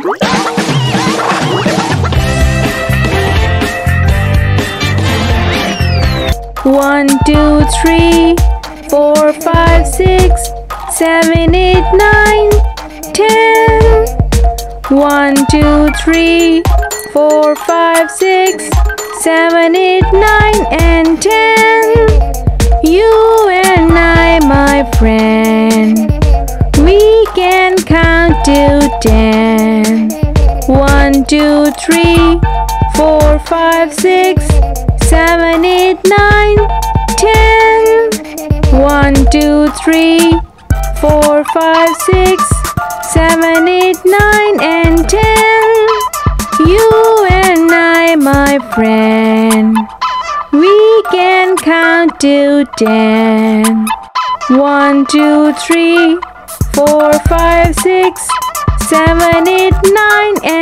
1, 2, 3, 4, 5, 6, 7, 8, 9, 10. 1, 2, 3, 4, 5, 6, 7, 8, 9, and 10. You and I, my friend, we can count to 10. 1, 2, 3, 4, 5, 6, 7, 8, 9, 10. 1, 2, 3, 4, 5, 6, 7, 8, 9, and 10. You and I, my friend, we can count to 10. 1, 2, 3, 4, 5, 6, 7, 8, 9, and